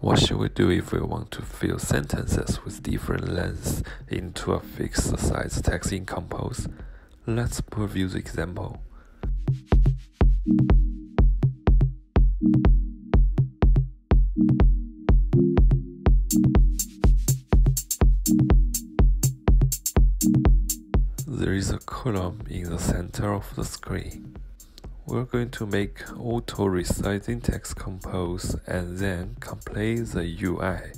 What should we do if we want to fill sentences with different lengths into a fixed size text in Compose? Let's preview the example. There is a column in the center of the screen. We're going to make auto-resizing text compose and then complete the UI.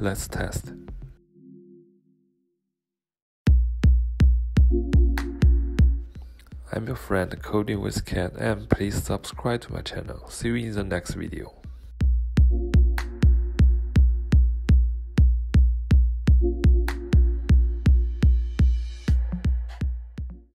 Let's test. I'm your friend Coding with Cat, and please subscribe to my channel. See you in the next video.